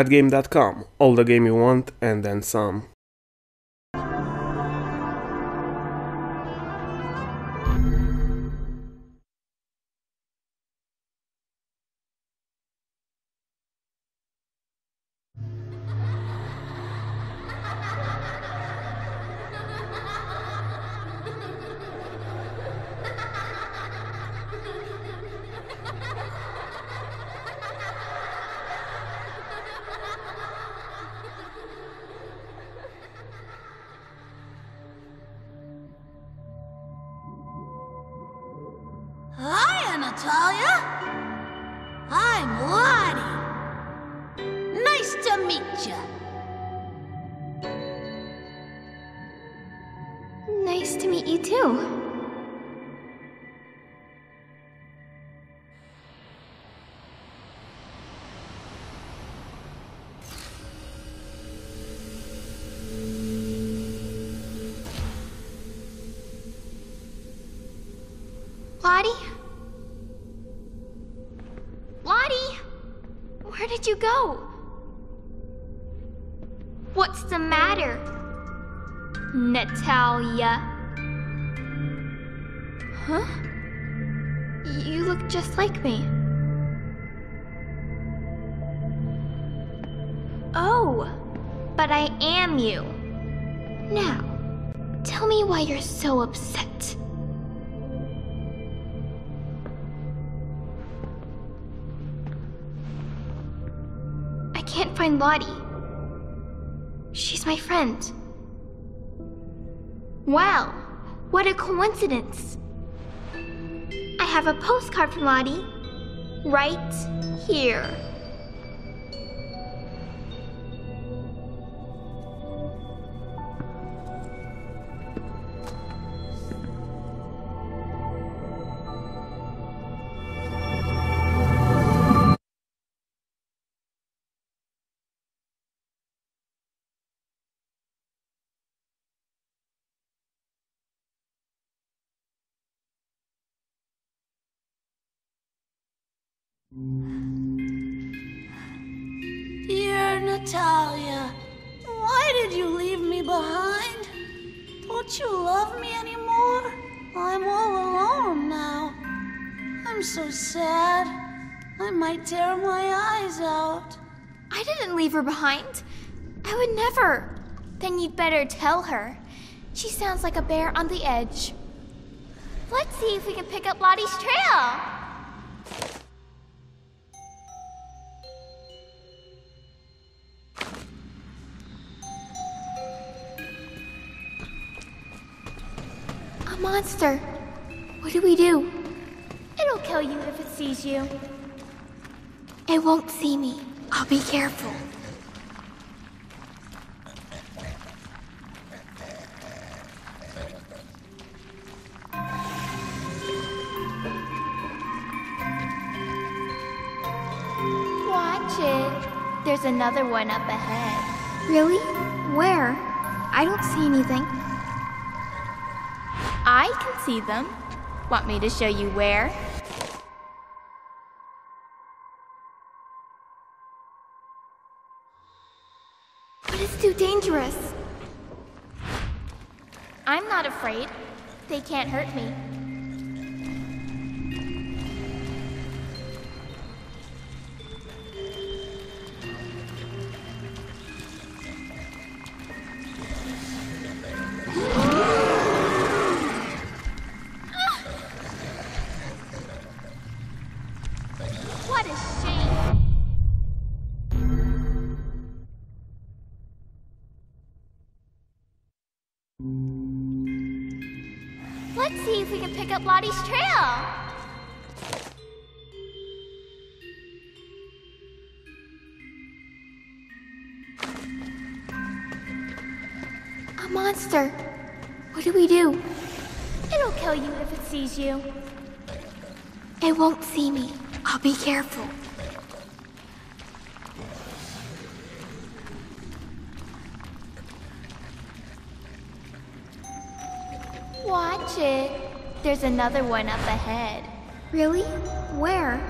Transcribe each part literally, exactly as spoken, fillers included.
Madgame dot com, all the game you want and then some. Hiya, Natalia. I'm Lottie. Nice to meet you. Nice to meet you too. Lottie? Lottie, where did you go? What's the matter, Natalia? Huh? You look just like me. Oh, but I am you. Now, tell me why you're so upset. I can't find Lottie. She's my friend. Wow, what a coincidence. I have a postcard from Lottie right here. Dear Natalia, why did you leave me behind? Don't you love me anymore? I'm all alone now. I'm so sad. I might tear my eyes out. I didn't leave her behind. I would never. Then you'd better tell her. She sounds like a bear on the edge. Let's see if we can pick up Lottie's trail. Monster. What do we do? It'll kill you if it sees you. It won't see me. I'll be careful. Watch it. There's another one up ahead. Really? Where? I don't see anything. I can see them. Want me to show you where? But it's too dangerous. I'm not afraid. They can't hurt me. What a shame! Let's see if we can pick up Lottie's trail! A monster! What do we do? It'll kill you if it sees you. It won't see me. I'll be careful. Watch it. There's another one up ahead. Really? Where?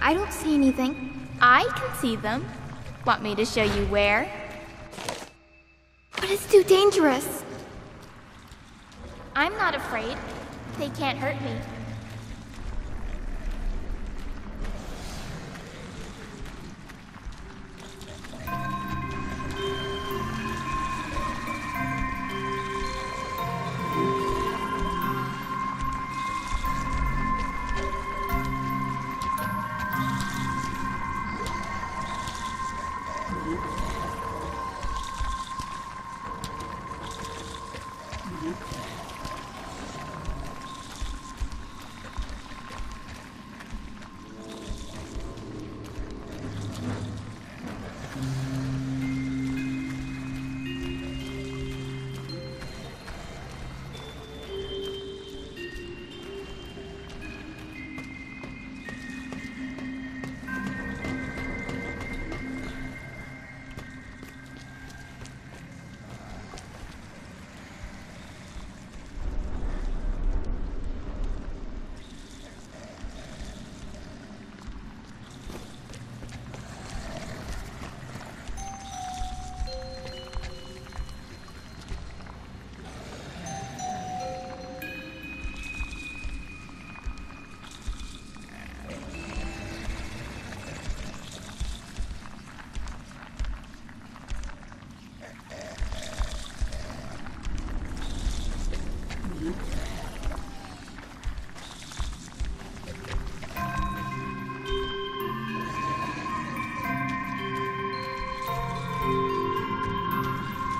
I don't see anything. I can see them. Want me to show you where? But it's too dangerous. I'm not afraid. They can't hurt me.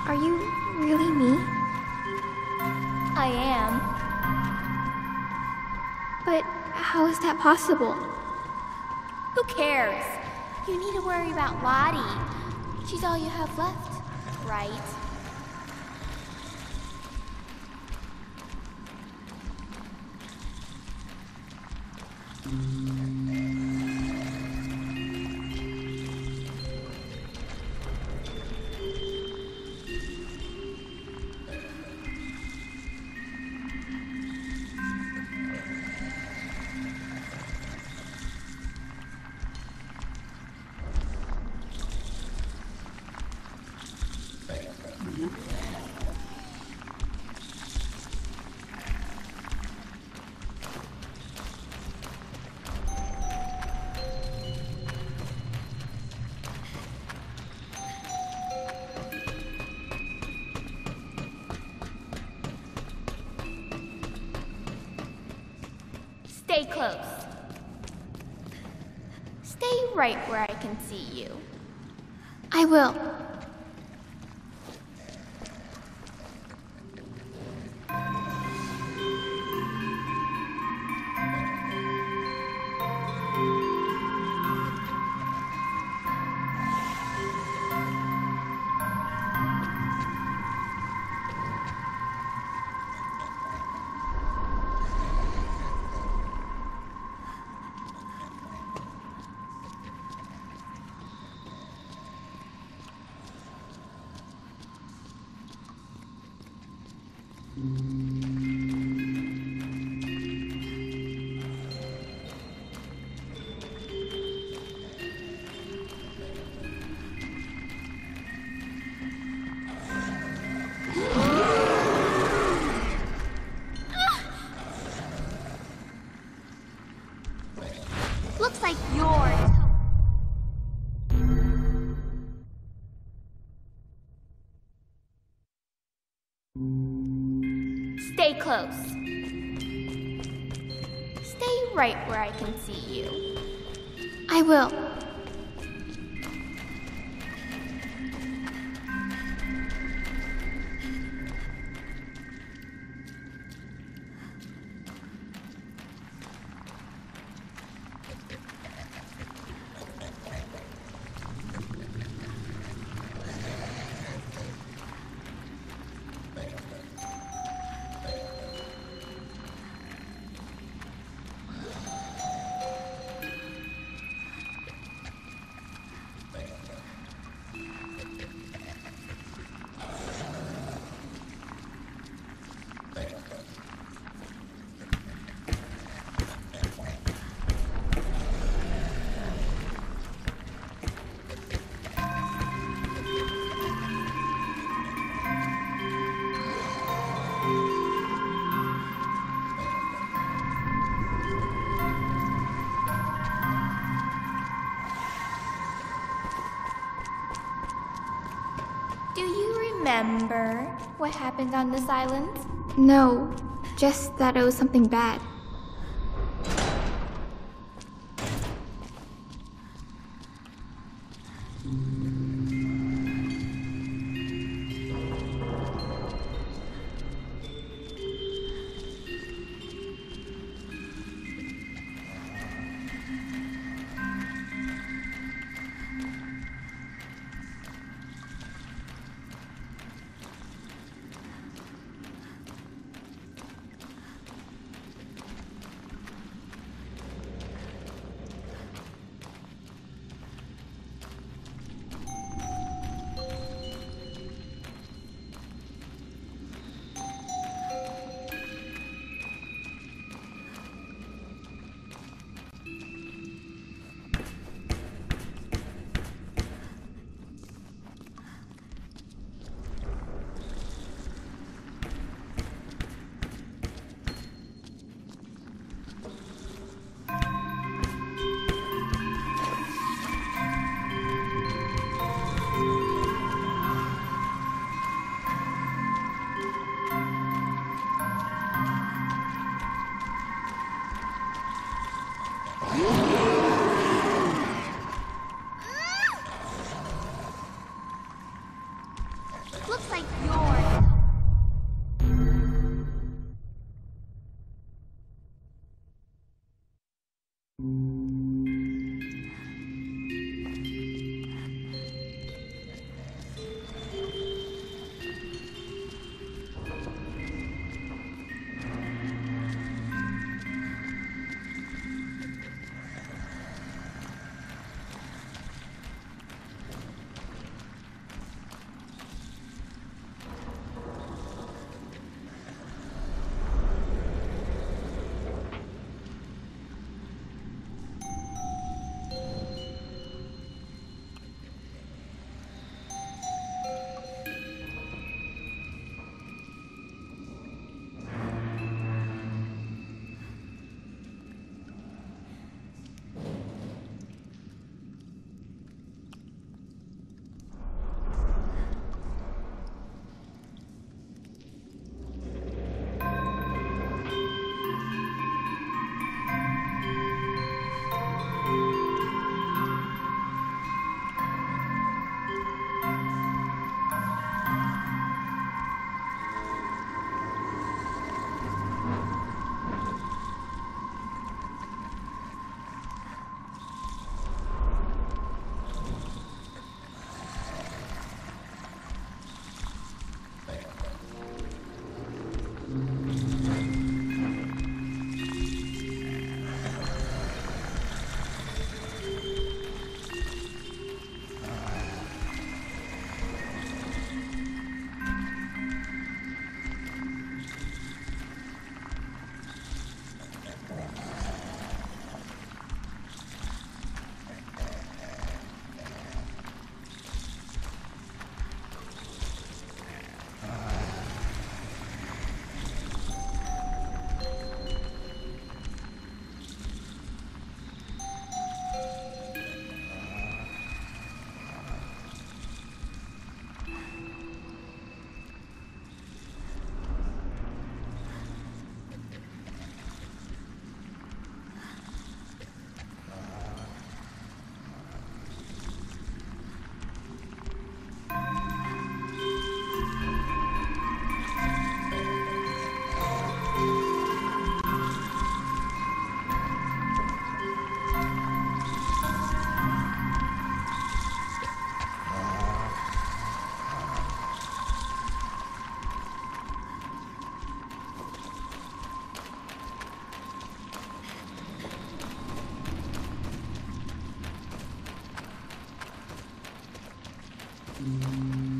Are you really me? I am. But how is that possible? Who cares? You need to worry about Lottie. She's all you have left, right? Stay close. Stay right where I can see you. I will. Looks like yours. Stay close. Stay right where I can see you. I will. Do you remember what happened on this island? No, just that it was something bad. Mm-hmm.